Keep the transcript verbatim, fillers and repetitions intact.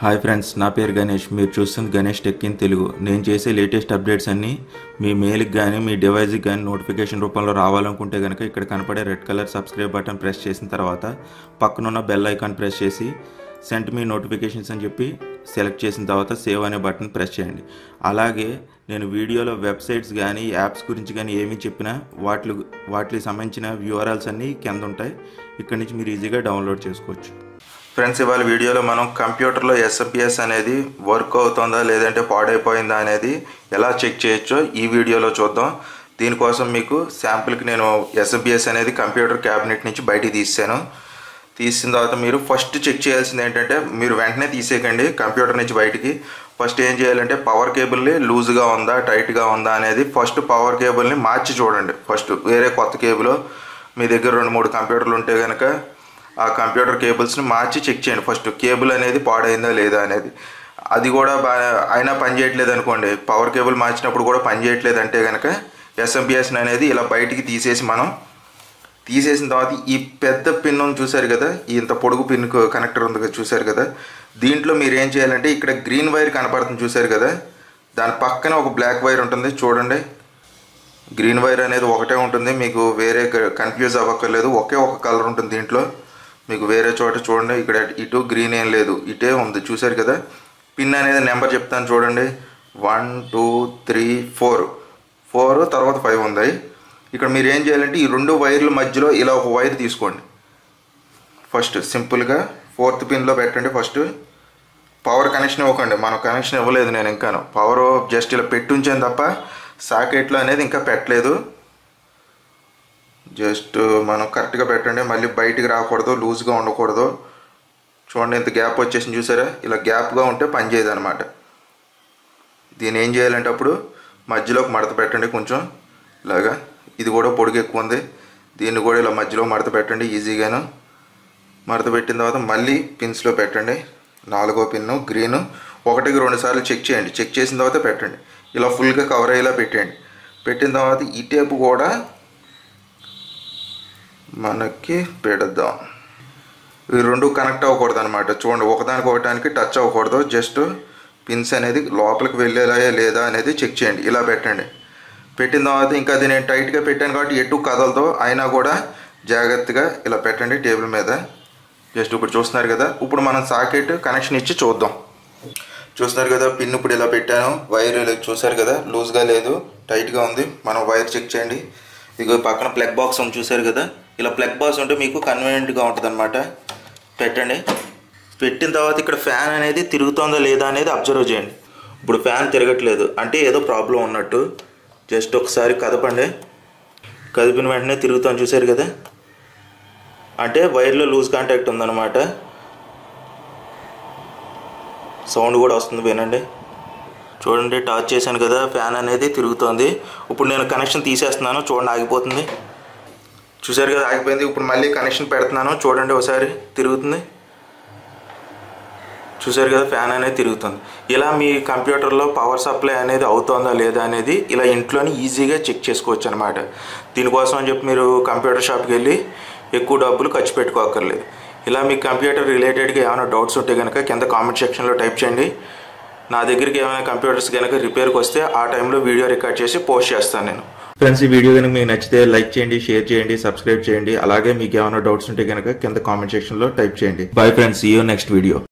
हाय friends ना पेर गणेश मीरू चूस्तुन्न गणेश टेक इन तेलुगु नेनु चेसे लेटेस्ट अपडेट्स अन्नी मी मेल की गानी मी डिवाइस की गानी नोटिफिकेशन रूपंलो रावालनुकुंटे गनुक इक्कड कनपडे red colour subscribe button press चेसिन तर्वात पक्कन उन्न बेल आइकन प्रेस चेसी सेंड मी नोटिफिकेशन्स अनि चेप्पि सेलेक्ट चेसिन तर्वात सेव अने बटन प्रेस चेयंडी। अलागे नेनु वीडियोलो वेबसाइट्स गानी याप्स गुरिंचि गानी एमी चेप्पिना वाटलु वाटिलकि संबंधिंचिन यूआरएल्स अन्नी किंद उंटायि इक्कड नुंचि मीरू ईजीगा डौन्लोड चेसुकोवच्चु। फ्रेंड्स इवाल वीडियो मन कंप्यूटर में एसपीएस अनेदी वर्क अवुतुंदा लेदंटे पाडैपोयिंदा अनेदी एला चेक चेयोच्चो ई वीडियोलो चूद्दाम। दीनि कोसम मीकु शांपिल की नेनु एसपीएस अनेदी कंप्यूटर कैबिनेट नुंचि बयटिकि तीसेसानु। तीसिन तर्वात मीरु फस्ट चेक चेयाल्सिंदि एंटंटे मीरु वेंटने तीसेयकंडि कंप्यूटर नुंचि बयटिकि। फस्ट एम चेयालंटे पवर केबुल लूज गा उंदा टाइट गा उंदा अनेदी फस्ट पवर केबुल नि मार्चि चूडंडि। फस्ट वेरे कोत्त केबुल मी दग्गर रेंडु मूडु कंप्यूटर्लु उंटे गनुक आ कंप्यूटर केबल्स मार्ची चेक चेयंडी। फस्ट केबल अनेदी पाडैंदा लेदा अनेदी अदि कूडा अयिना पनि चेयट्लेदु अनुकोंडि पवर केबल मार्चिनप्पुडु कूडा पनि चेयट्लेदु अंटे गनुक एसएमपीएस अनेदी इला बयटिकि तीसेसि मनं तीसेसिन तर्वात ई पेद्द पिन उंदि चूसारु कदा इंत पोडुगु पिन कनेक्टर उंदि चूसारु कदा दींट्लो मीरु एं चेयालंटे इक्कड ग्रीन वैर कनबडुतुंदि चूसारु कदा दानि पक्कन ओक ब्लैक वैर उंटुंदि चूडंडि। ग्रीन वैर अनेदी ओकटे उंटुंदि मीकु वेरे कन्फ्यूज अव्वकर्लेदु ओके ओक कलर उंटुंदि दींट्लो మీకు వేరే చోట చూడండి ఇక్కడ ఇటు గ్రీన్ ఏం లేదు ఇటే ఉంది చూశారు కదా। పిన్ అనేది నెంబర్ చెప్తాను చూడండి one two three four four తర్వాత ఫైవ్ ఉంది. ఇక్కడ మీరు ఏం చేయాలంటే ఈ రెండు వైర్ల మధ్యలో ఇలా ఒక వైర్ తీసుకోండి. ఫస్ట్ సింపుల్ గా ఫోర్త్ పిన్ లో పెట్టండి. ఫస్ట్ పవర్ కనెక్షన్ ఇవ్వకండి, మనం కనెక్షన్ ఇవ్వలేదు నేను ఇంకాను పవర్ జస్ట్ ఇలా పెట్టుంచాను తప్ప సాకెట్ లో అనేది ఇంకా పెట్టలేదు। జస్ట్ మనం కరెక్ట్గా పెట్టండి, మళ్ళీ బయటికి రాకూడదు, లూజ్గా ఉండకూడదు. చూడండి ఇంత గ్యాప్ వచ్చేసింది చూసారా, ఇలా గ్యాప్గా ఉంటే పని చేయదు అనమాట। దీన్ని ఏం చేయాలంటే అప్పుడు మధ్యలోకి మడత పెట్టండి కొంచెం ఇలాగా, ఇది కూడా పొడుగు ఎక్కువ ఉంది దీన్ని కూడా ఇలా మధ్యలో మడత పెట్టండి ఈజీగాను। మడత పెట్టిన తర్వాత మళ్ళీ పిన్స్లో పెట్టండి, నాలుగో పిన్ను గ్రీన్ ఒకటికి రెండు సార్లు చెక్ చేయండి, చెక్ చేసిన తర్వాత పెట్టండి ఇలా ఫుల్గా కవర్ అయ్యేలా పెట్టండి। పెట్టిన తర్వాత ఈ టేపు కూడా మనకి పెడదాం, ఈ రెండు కనెక్ట్ అవ్వకూడదు అనమాట। చూడండి ఒకదానికి ఒకటానికి టచ్ అవ్వకూడదు, జస్ట్ పిన్స్ అనేది లోపలికి వెళ్ళేలా లేదా అనేది చెక్ చేయండి ఇలా పెట్టండి। పెట్టిన తర్వాత ఇంకా అది నేను టైట్గా పెట్టాను కాబట్టి ఎటు కదలదు, అయినా కూడా జాగ్రత్తగా ఇలా పెట్టండి టేబుల్ మీద జస్ట్ ఇప్పుడు చూస్తున్నారు కదా। ఇప్పుడు మనం సాకెట్ కనెక్షన్ ఇచ్చి చూద్దాం, చూస్తున్నారు కదా పిన్ ఇప్పుడు ఇలా పెట్టాను, వైర్ చూసారు కదా లూజ్గా లేదు టైట్గా ఉంది, మనం వైర్ చెక్ చేయండి। ఇదిగో పక్కన ప్లగ్ బాక్స్ ఉంది చూసారు కదా, ఇలా ప్లగ్ బాక్స్ ఉంటే మీకు కన్వీనియంట్గా ఉంటుంది అనమాట। పెట్టండి, పెట్టిన తర్వాత ఇక్కడ ఫ్యాన్ అనేది తిరుగుతుందా లేదా అనేది అబ్జర్వ్ చేయండి। ఇప్పుడు ఫ్యాన్ తిరగట్లేదు అంటే ఏదో ప్రాబ్లం ఉన్నట్టు, జస్ట్ ఒకసారి కదపండి, కదిపిన వెంటనే తిరుగుతాను చూసారు కదా, అంటే వైర్లో లూజ్ కాంటాక్ట్ ఉందన్నమాట। సౌండ్ కూడా వస్తుంది వినండి, చూడండి టార్చ్ చేశాను కదా ఫ్యాన్ అనేది తిరుగుతుంది। ఇప్పుడు నేను కనెక్షన్ తీసేస్తున్నాను, చూడండి ఆగిపోతుంది చూసారు కదా ఆగిపోయింది। ఇప్పుడు మళ్ళీ కనెక్షన్ పెడుతున్నాను, చూడండి ఒకసారి తిరుగుతుంది చూసారు కదా ఫ్యాన్ అనేది తిరుగుతుంది। ఇలా మీ కంప్యూటర్లో పవర్ సప్లై అనేది అవుతుందా లేదా అనేది ఇలా ఇంట్లోనే ఈజీగా చెక్ చేసుకోవచ్చు అనమాట। దీనికోసం అని చెప్పి మీరు కంప్యూటర్ షాప్కి వెళ్ళి ఎక్కువ డబ్బులు ఖర్చు పెట్టుకోకర్లేదు। ఇలా మీ కంప్యూటర్ రిలేటెడ్గా ఏమైనా డౌట్స్ ఉంటే కనుక కింద కామెంట్ సెక్షన్లో టైప్ చేయండి, నా దగ్గరికి ఏమైనా కంప్యూటర్స్ కనుక రిపేర్కి వస్తే ఆ టైంలో వీడియో రికార్డ్ చేసి పోస్ట్ చేస్తాను నేను। ఫ్రెండ్స్ ఈ వీడియో కనుక మీకు నచ్చితే లైక్ చేయండి, షేర్ చేయండి, సబ్స్క్రైబ్ చేయండి, అలాగే మీకు ఏమైనా డౌట్స్ ఉంటే కనుక కింద కామెంట్ సెక్షన్లో టైప్ చేయండి। Bye friends, see you next video.